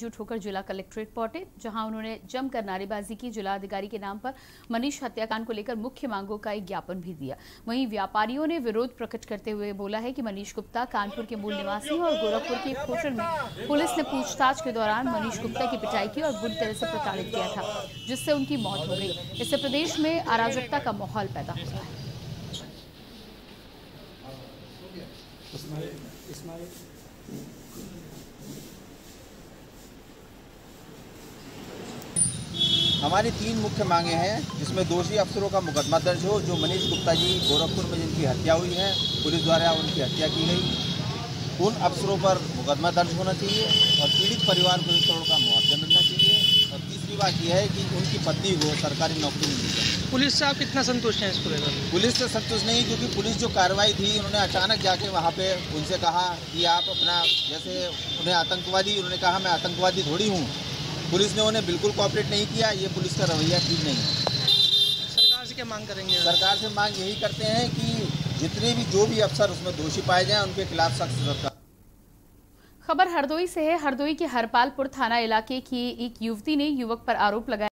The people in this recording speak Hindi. जुट होकर जिला कलेक्ट्रेट पहुंचे, जहां उन्होंने जमकर नारेबाजी की। जिलाधिकारी के नाम पर मनीष हत्याकांड को लेकर मुख्य मांगों का एक ज्ञापन भी दिया। वहीं व्यापारियों ने विरोध प्रकट करते हुए बोला है कि मनीष गुप्ता कानपुर के मूल निवासी और गोरखपुर के होटल में पुलिस ने पूछताछ के दौरान मनीष गुप्ता की पिटाई की और बुरी तरह से प्रताड़ित किया था, जिससे उनकी मौत हो गई। इससे प्रदेश में अराजकता का माहौल पैदा हो रहा है। हमारी 3 मुख्य मांगे हैं, जिसमें दोषी अफसरों का मुकदमा दर्ज हो। जो मनीष गुप्ता जी गोरखपुर में जिनकी हत्या हुई है, पुलिस द्वारा उनकी हत्या की गई, उन अफसरों पर मुकदमा दर्ज होना चाहिए और पीड़ित परिवार को 1 करोड़ का मुआवजा मिलना चाहिए। और तीसरी बात यह है कि उनकी पत्नी को सरकारी नौकरी मिली है। पुलिस से आप कितना संतुष्ट हैं इसको लेकर? पुलिस से संतुष्ट नहीं, क्योंकि पुलिस जो कार्रवाई थी, उन्होंने अचानक जाके वहाँ पर उनसे कहा कि आप अपना, जैसे उन्हें आतंकवादी, उन्होंने कहा मैं आतंकवादी थोड़ी हूँ। पुलिस ने उन्हें बिल्कुल कोऑपरेट नहीं किया। ये पुलिस का रवैया ठीक नहीं है। सरकार से क्या मांग करेंगे? सरकार से मांग यही करते हैं कि जितने भी जो भी अफसर उसमें दोषी पाए जाएं, उनके खिलाफ सख्त सजा। खबर हरदोई से है। हरदोई के हरपालपुर थाना इलाके की एक युवती ने युवक पर आरोप लगाया।